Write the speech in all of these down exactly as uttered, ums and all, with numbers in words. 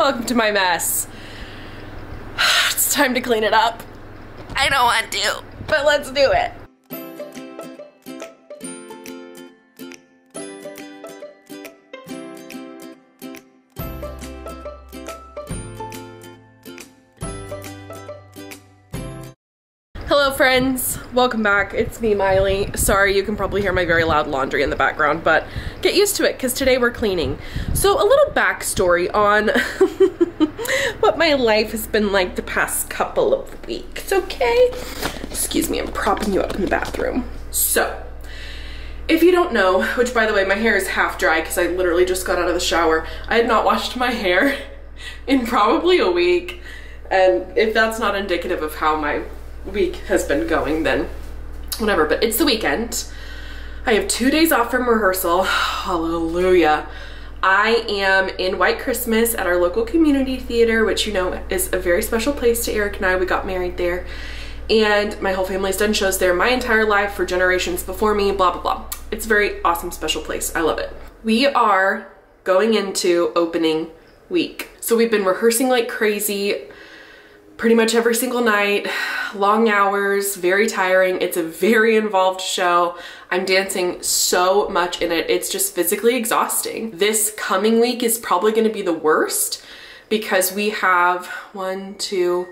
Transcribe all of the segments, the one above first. Welcome to my mess. It's time to clean it up. I don't want to, but let's do it. Hello friends, welcome back. It's me, Maile. Sorry, you can probably hear my very loud laundry in the background, but get used to it because today we're cleaning. So a little backstory on what my life has been like the past couple of weeks, okay? Excuse me, I'm propping you up in the bathroom. So, if you don't know, which by the way, my hair is half dry because I literally just got out of the shower. I had not washed my hair in probably a week, and if that's not indicative of how my week has been going, then whatever. But it's the weekend. I have two days off from rehearsal. Hallelujah. I am in White Christmas at our local community theater, which you know is a very special place to Eric and I. We got married there, and my whole family's done shows there my entire life for generations before me, blah blah blah. It's a very awesome special place. I love it. We are going into opening week, so we've been rehearsing like crazy pretty much every single night, long hours, very tiring. It's a very involved show. I'm dancing so much in it. It's just physically exhausting. This coming week is probably gonna be the worst because we have one, two,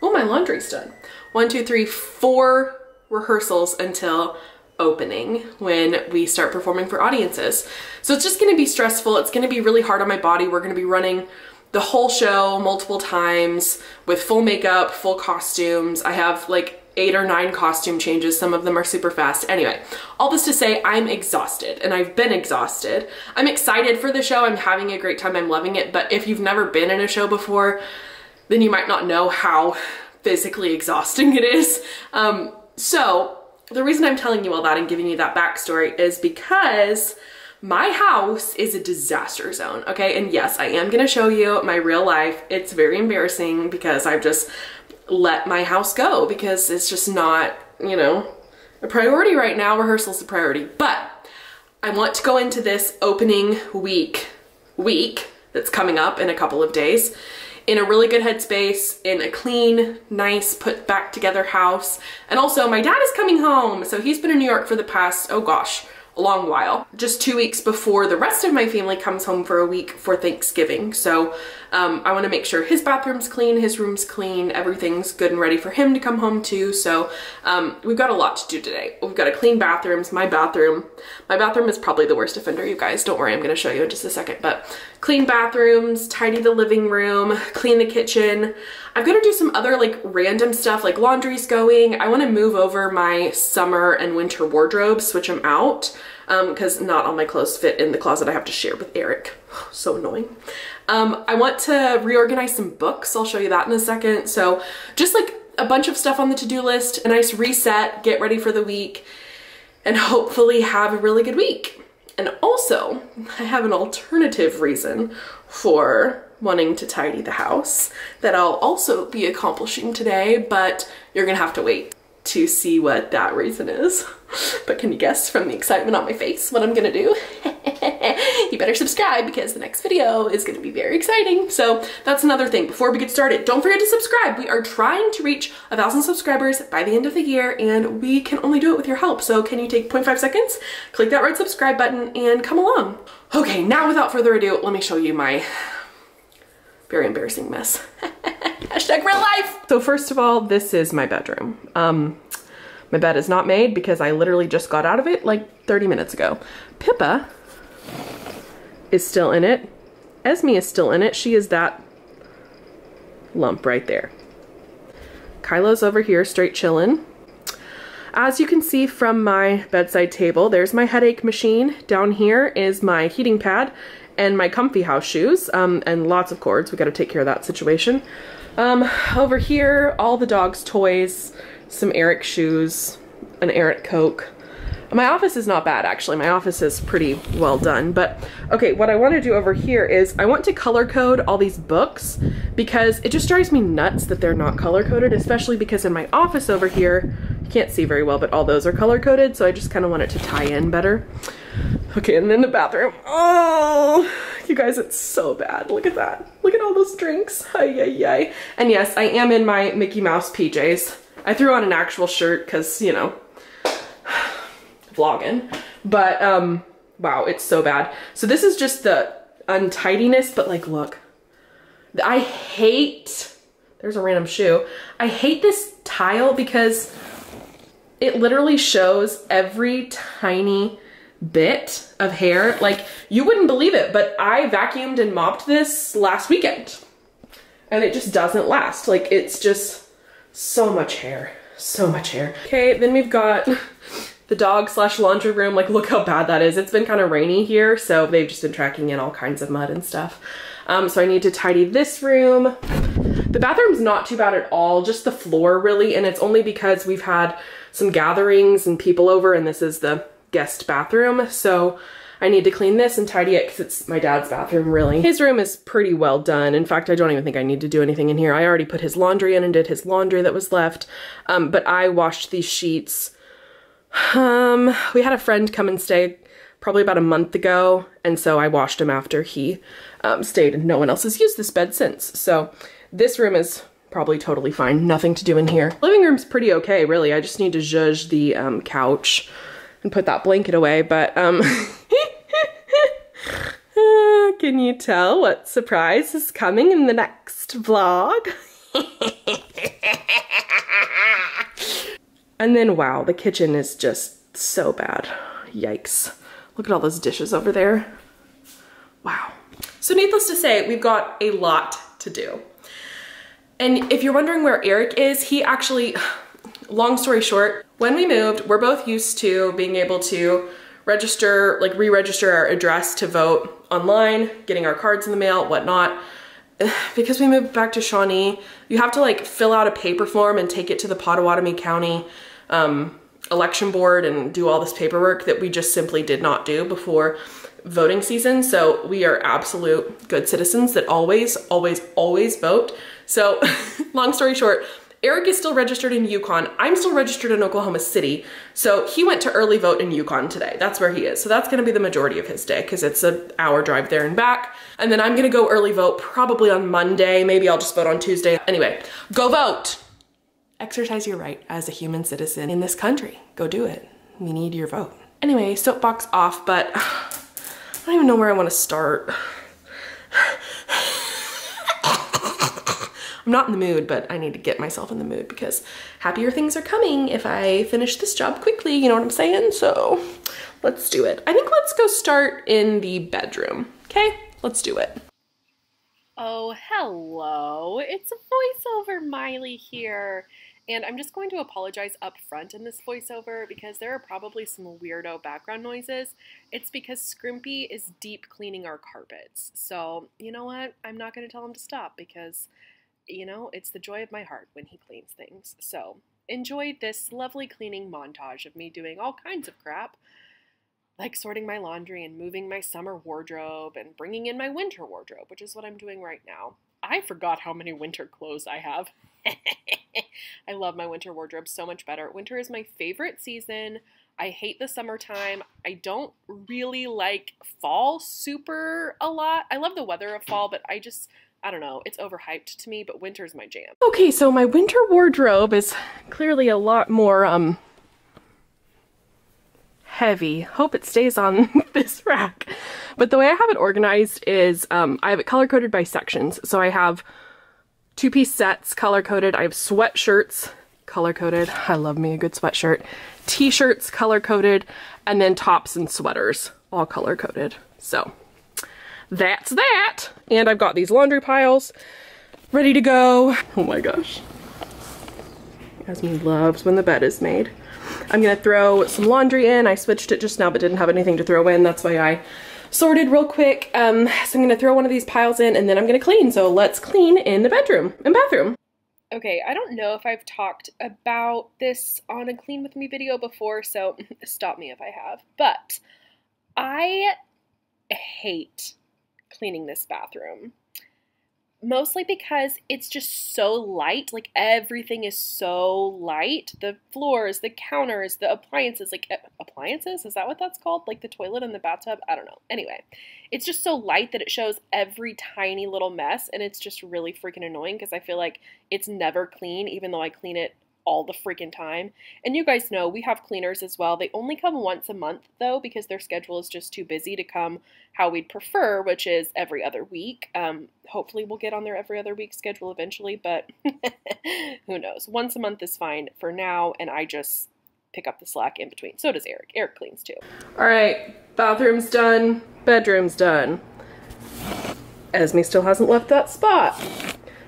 oh, my laundry's done. One, two, three, four rehearsals until opening when we start performing for audiences. So it's just gonna be stressful. It's gonna be really hard on my body. We're gonna be running the whole show multiple times with full makeup, full costumes. I have like eight or nine costume changes. Some of them are super fast. Anyway, all this to say, I'm exhausted and I've been exhausted. I'm excited for the show. I'm having a great time. I'm loving it. But if you've never been in a show before, then you might not know how physically exhausting it is. Um, so the reason I'm telling you all that and giving you that backstory is because my house is a disaster zone, okay? And yes, I am gonna show you my real life. It's very embarrassing because I've just let my house go because it's just not, you know, a priority right now. Rehearsal's a priority. But I want to go into this opening week, week that's coming up in a couple of days, in a really good headspace, in a clean, nice, put back together house. And also my dad is coming home. So he's been in New York for the past, oh gosh, long while, just two weeks before the rest of my family comes home for a week for Thanksgiving. So um, I want to make sure his bathroom's clean, his room's clean, everything's good and ready for him to come home to. So um, we've got a lot to do today. We've got to clean bathrooms, my bathroom. My bathroom is probably the worst offender, you guys. Don't worry, I'm going to show you in just a second. But clean bathrooms, tidy the living room, clean the kitchen. I've got to do some other like random stuff, like laundry's going. I want to move over my summer and winter wardrobe, switch them out, because um, not all my clothes fit in the closet I have to share with Eric. So annoying. Um, I want to reorganize some books. I'll show you that in a second. So just like a bunch of stuff on the to-do list, a nice reset, get ready for the week, and hopefully have a really good week. And also, I have an alternative reason for wanting to tidy the house that I'll also be accomplishing today, but you're gonna have to wait to see what that reason is. But can you guess from the excitement on my face what I'm gonna do? You better subscribe because the next video is gonna be very exciting. So that's another thing. Before we get started, don't forget to subscribe. We are trying to reach a thousand subscribers by the end of the year, and we can only do it with your help. So can you take zero point five seconds, click that red subscribe button, and come along. Okay, now without further ado, let me show you my very embarrassing mess. Hashtag real life. So first of all, this is my bedroom. Um, my bed is not made because I literally just got out of it like thirty minutes ago. Pippa is still in it. Esme is still in it. She is that lump right there. Kylo's over here, straight chillin'. As you can see from my bedside table, there's my headache machine. Down here is my heating pad and my comfy house shoes, um, and lots of cords. We gotta take care of that situation. Um, over here, all the dog's toys, some Eric shoes, an Eric Coke. My office is not bad, actually. My office is pretty well done, but okay, what I wanna do over here is I want to color code all these books because it just drives me nuts that they're not color coded, especially because in my office over here, you can't see very well, but all those are color coded, so I just kinda want it to tie in better. Okay, and then the bathroom. Oh, You guys, it's so bad. Look at that. Look at all those drinks. Ay, ay, ay. And yes, I am in my Mickey Mouse P Js. I threw on an actual shirt because, you know, vlogging. But, um, wow, it's so bad. So this is just the untidiness, but like, look. I hate, there's a random shoe. I hate this tile because it literally shows every tiny bit of hair. Like, you wouldn't believe it, but I vacuumed and mopped this last weekend and it just doesn't last. Like, it's just so much hair, so much hair. Okay, then we've got the dog slash laundry room. Like, look how bad that is. It's been kind of rainy here, so they've just been tracking in all kinds of mud and stuff. Um, so I need to tidy this room. The bathroom's not too bad at all, just the floor really, and it's only because we've had some gatherings and people over, and this is the guest bathroom, so I need to clean this and tidy it because it's my dad's bathroom really. His room is pretty well done. In fact, I don't even think I need to do anything in here. I already put his laundry in and did his laundry that was left, um, but I washed these sheets. Um, we had a friend come and stay probably about a month ago, and so I washed him after he um, stayed, and no one else has used this bed since, so this room is probably totally fine. Nothing to do in here. Living room's pretty okay, really. I just need to zhuzh the um, couch and put that blanket away, but um, can you tell what surprise is coming in the next vlog? And then, wow, the kitchen is just so bad. Yikes. Look at all those dishes over there. Wow. So needless to say, we've got a lot to do. And if you're wondering where Eric is, he actually, long story short, when we moved, we're both used to being able to register, like re-register our address to vote online, getting our cards in the mail, whatnot. Because we moved back to Shawnee, you have to like fill out a paper form and take it to the Pottawatomie County um, election board and do all this paperwork that we just simply did not do before voting season. So we are absolute good citizens that always, always, always vote. So long story short, Eric is still registered in Yukon. I'm still registered in Oklahoma City. So he went to early vote in Yukon today. That's where he is. So that's gonna be the majority of his day because it's an hour drive there and back. And then I'm gonna go early vote probably on Monday. Maybe I'll just vote on Tuesday. Anyway, go vote. Exercise your right as a human citizen in this country. Go do it. We need your vote. Anyway, soapbox off, but I don't even know where I wanna start. I'm not in the mood, but I need to get myself in the mood because happier things are coming if I finish this job quickly, you know what I'm saying? So let's do it. I think let's go start in the bedroom, okay? Let's do it. Oh, hello. It's a voiceover Maile here. And I'm just going to apologize up front in this voiceover because there are probably some weirdo background noises. It's because Scrimpy is deep cleaning our carpets. So you know what? I'm not going to tell him to stop because, you know, it's the joy of my heart when he cleans things. So enjoy this lovely cleaning montage of me doing all kinds of crap, like sorting my laundry and moving my summer wardrobe and bringing in my winter wardrobe, which is what I'm doing right now. I forgot how many winter clothes I have. I love my winter wardrobe so much better. Winter is my favorite season. I hate the summertime. I don't really like fall super a lot. I love the weather of fall, but I just, I don't know, it's overhyped to me, but winter's my jam. Okay, so my winter wardrobe is clearly a lot more um, heavy. Hope it stays on this rack. But the way I have it organized is um, I have it color-coded by sections. So I have two-piece sets color-coded. I have sweatshirts color-coded. I love me a good sweatshirt. T-shirts color-coded, and then tops and sweaters all color-coded. So that's that. And I've got these laundry piles ready to go. Oh my gosh. Yasmin loves when the bed is made. I'm gonna throw some laundry in. I switched it just now, but didn't have anything to throw in. That's why I sorted real quick. Um, so I'm gonna throw one of these piles in and then I'm gonna clean. So let's clean in the bedroom and bathroom. Okay, I don't know if I've talked about this on a Clean With Me video before, so stop me if I have, but I hate cleaning this bathroom. mostly because it's just so light. Like, everything is so light. The floors, the counters, the appliances, like appliances, is that what that's called? Like the toilet and the bathtub? I don't know. Anyway, it's just so light that it shows every tiny little mess, and it's just really freaking annoying because I feel like it's never clean, even though I clean it all the freaking time. And you guys know we have cleaners as well. They only come once a month though, because their schedule is just too busy to come how we'd prefer, which is every other week. Um, hopefully we'll get on their every other week schedule eventually, but who knows? Once a month is fine for now, and I just pick up the slack in between. So does Eric. Eric cleans too. All right, bathroom's done, bedroom's done. Esme still hasn't left that spot.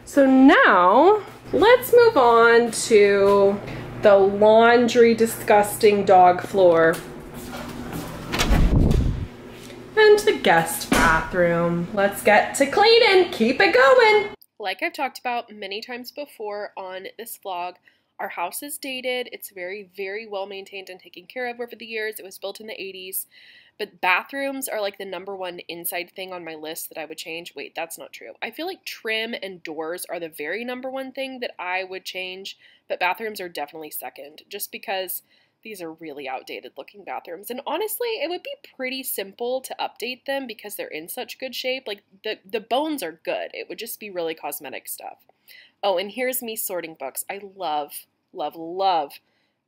So now, let's move on to the laundry disgusting dog floor and the guest bathroom. Let's get to cleaning, keep it going. Like I've talked about many times before on this vlog, our house is dated. It's very, very well maintained and taken care of over the years. It was built in the eighties. But bathrooms are like the number one inside thing on my list that I would change. Wait, that's not true. I feel like trim and doors are the very number one thing that I would change, but bathrooms are definitely second, just because these are really outdated looking bathrooms. And honestly, it would be pretty simple to update them because they're in such good shape. Like the, the bones are good. It would just be really cosmetic stuff. Oh, and here's me sorting books. I love, love, love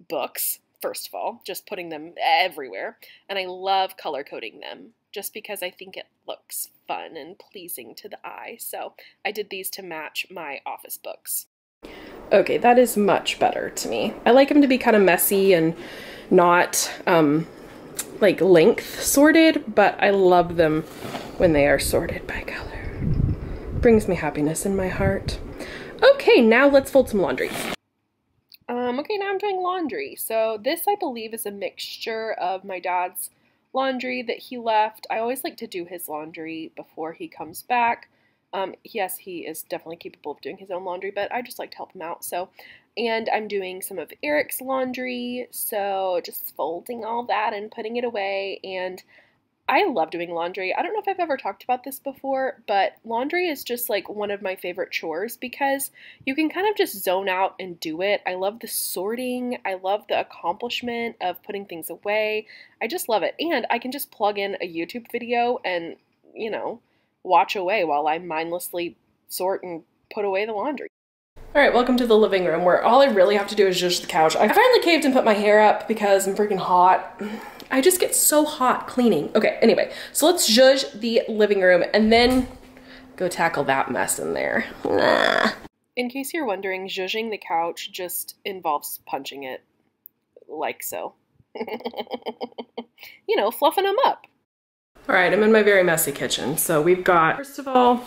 books. First of all, just putting them everywhere. And I love color coding them just because I think it looks fun and pleasing to the eye. So I did these to match my office books. Okay, that is much better to me. I like them to be kind of messy and not um, like length sorted, but I love them when they are sorted by color. Brings me happiness in my heart. Okay, now let's fold some laundry. Um, okay, now I'm doing laundry. So this, I believe, is a mixture of my dad's laundry that he left. I always like to do his laundry before he comes back. Um, yes, he is definitely capable of doing his own laundry, but I just like to help him out. So, and I'm doing some of Eric's laundry. So just folding all that and putting it away. And I love doing laundry. I don't know if I've ever talked about this before, but laundry is just like one of my favorite chores because you can kind of just zone out and do it. I love the sorting. I love the accomplishment of putting things away. I just love it. And I can just plug in a YouTube video and, you know, watch away while I mindlessly sort and put away the laundry. All right, welcome to the living room where all I really have to do is just the couch. I finally caved and put my hair up because I'm freaking hot. I just get so hot cleaning. Okay, anyway, so let's zhuzh the living room and then go tackle that mess in there. Nah. In case you're wondering, zhuzhing the couch just involves punching it, like so. You know, fluffing them up. All right, I'm in my very messy kitchen. So we've got, first of all,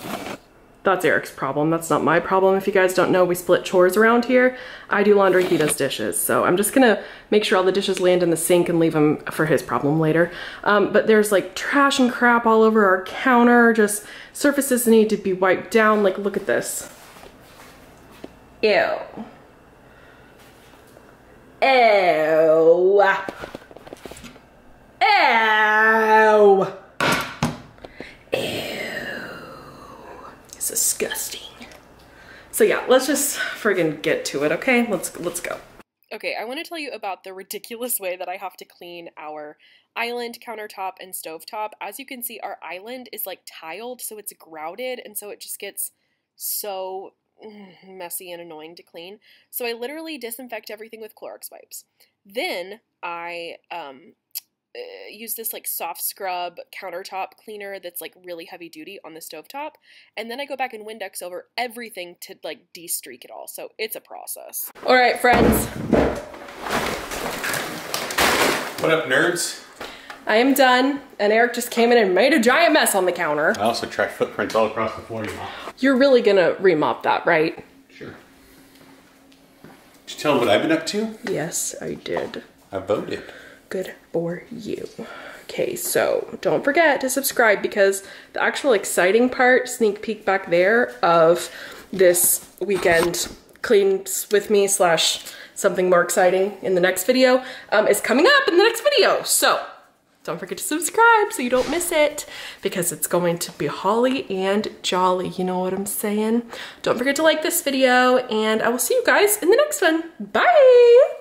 that's Eric's problem. That's not my problem. If you guys don't know, we split chores around here. I do laundry, he does dishes. So I'm just gonna make sure all the dishes land in the sink and leave them for his problem later. Um, but there's like trash and crap all over our counter, just surfaces that need to be wiped down. Like, look at this. Ew. Ew. Ew. Ew. It's disgusting. So yeah, let's just friggin' get to it, okay? Let's let's go. Okay, I want to tell you about the ridiculous way that I have to clean our island, countertop, and stovetop. As you can see, our island is like tiled, so it's grouted, and so it just gets so messy and annoying to clean. So I literally disinfect everything with Clorox wipes. Then I um Uh, use this like soft scrub countertop cleaner that's like really heavy duty on the stovetop, and then I go back and Windex over everything to like de-streak it all. So it's a process. All right, friends. What up, nerds? I am done, and Eric just came in and made a giant mess on the counter. I also tracked footprints all across the floor. You're really gonna remop that, right? Sure. Did you tell them what I've been up to? Yes, I did. I voted. Good for you. Okay, so don't forget to subscribe because the actual exciting part, sneak peek back there of this weekend clean with me slash something more exciting in the next video um, is coming up in the next video. So Don't forget to subscribe so you don't miss it, because it's going to be holly and jolly, you know what I'm saying? Don't forget to like this video, and I will see you guys in the next one. Bye!